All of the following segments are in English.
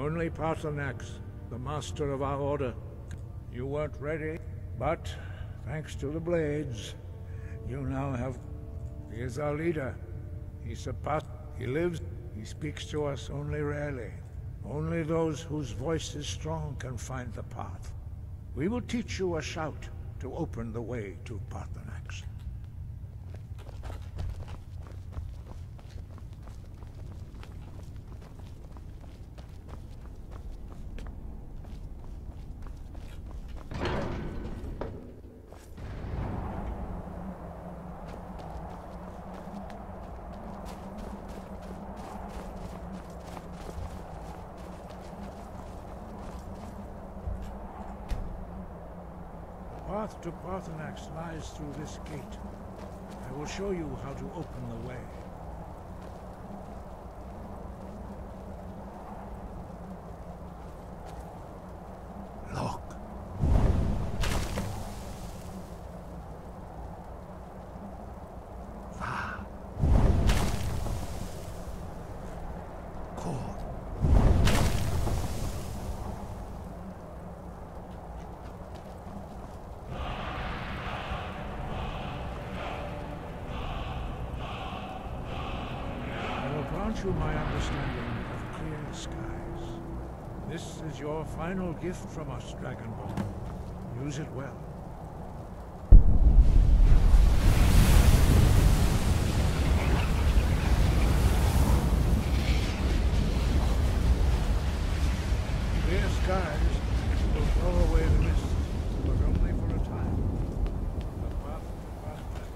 Only Paarthurnax, the master of our order. You weren't ready, but thanks to the blades, you now have... He is our leader. He lives. He speaks to us only rarely. Only those whose voice is strong can find the path. We will teach you a shout to open the way to Paarthurnax. The path to Paarthurnax lies through this gate. I will show you how to open the way. Look. Ah. Cool. Through my understanding of clear skies. This is your final gift from us, Dragonborn. Use it well. Clear skies will blow away the mist, but only for a time. The path to Paarthurnax.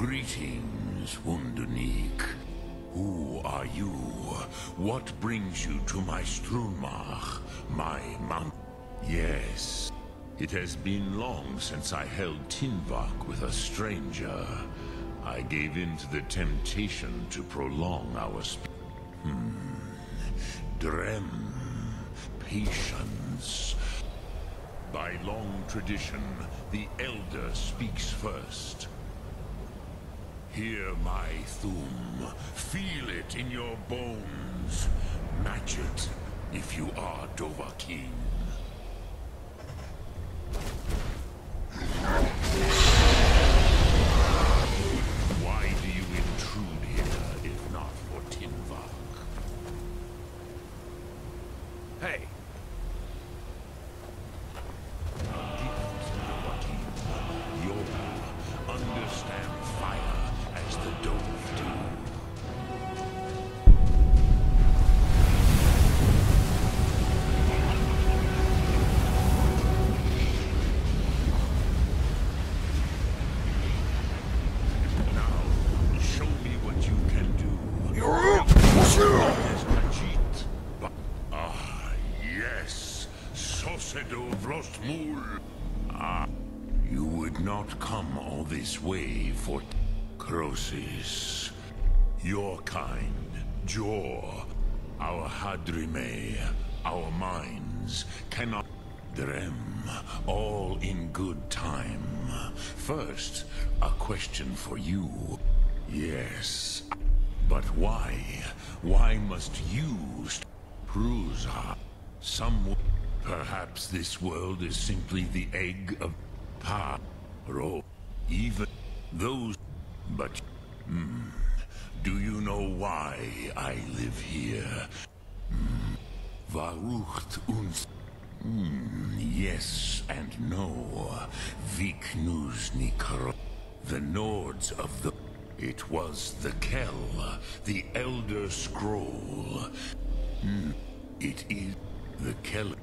Greetings, Wundunik. Who are you? What brings you to my Strumach, my mount? Yes, it has been long since I held Tinvak with a stranger. I gave in to the temptation to prolong our Drem. Patience. By long tradition, the Elder speaks first. Hear my Thum. Feel it in your bones. Match it, if you are Dovahkiin. Why do you intrude here, if not for Tinvak? Hey! Jor, understand fire as the Dove do. Now, show me what you can do. Ah, yes. Sosedo Vrostmul. Ah. You would not come all this way for Krosis. Your kind, Jor, our Hadrime, our minds cannot Drem, all in good time. First, a question for you. Yes, but why? Why must you Prusa? Perhaps this world is simply the egg of Paarthurnax, even those, but do you know why I live here? Varucht und yes and no. Viknuznikar, the Nords of the. It was the Kel, the Elder Scroll. It is the Kel,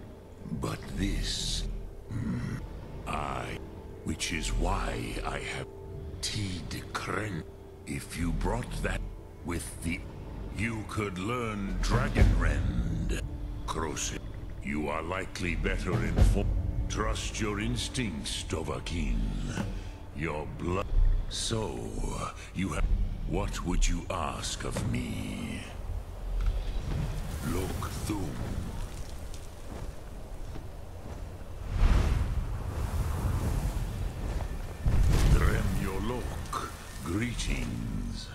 but this. Which is why I have teed Kren. If you brought that with the, you could learn Dragonrend. Krosis, you are likely better informed. Trust your instincts, Dovahkiin. Your blood. So, you have. What would you ask of me? Look, Thum. Greetings.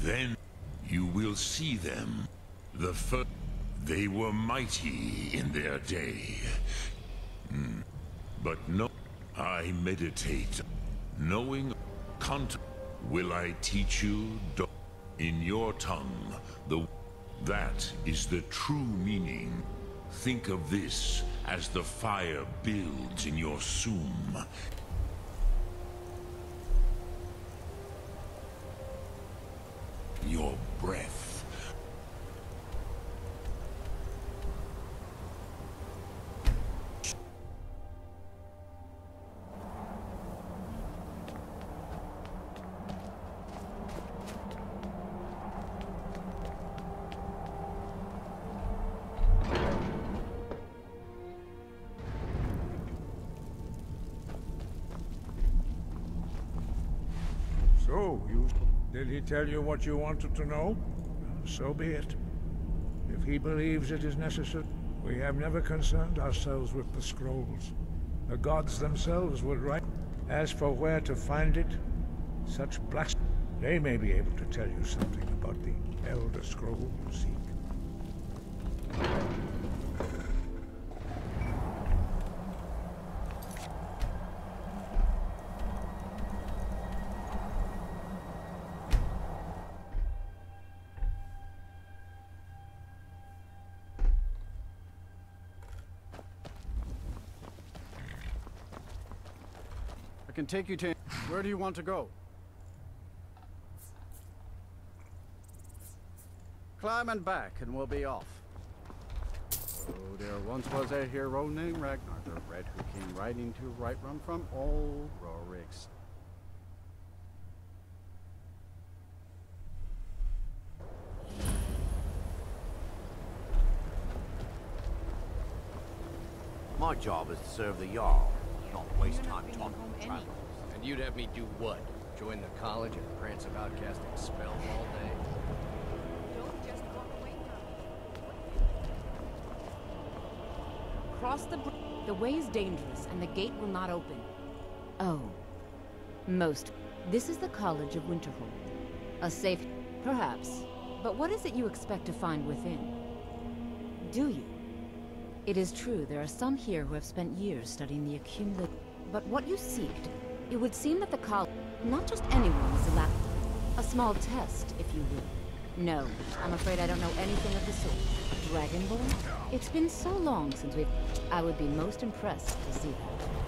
Then you will see them. The first. They were mighty in their day. But no. I meditate. Knowing. Will I teach you. In your tongue. That is the true meaning. Think of this as the fire builds in your sum. Your breath. So, you... Did he tell you what you wanted to know? So be it. If he believes it is necessary, we have never concerned ourselves with the scrolls. The gods themselves would write. As for where to find it, such blast... They may be able to tell you something about the Elder Scroll you seek. I can take you to... Where do you want to go? Climb and back, and we'll be off. So there once was a hero named Ragnar the Red who came riding to right run from old Rorix. My job is to serve the Yarl, not waste time talking to travelers. And you'd have me do what? Join the college and prance about casting spells all day? Don't just walk away from me. Cross the bridge. The way is dangerous and the gate will not open. Oh. Most. This is the College of Winterhold. A safe... perhaps. But what is it you expect to find within? Do you? It is true, there are some here who have spent years studying the accumulated... But what you seeked, it would seem that the college... Not just anyone is allowed... A small test, if you will. No, I'm afraid I don't know anything of the sort. Dragonborn? It's been so long since we've... I would be most impressed to see that.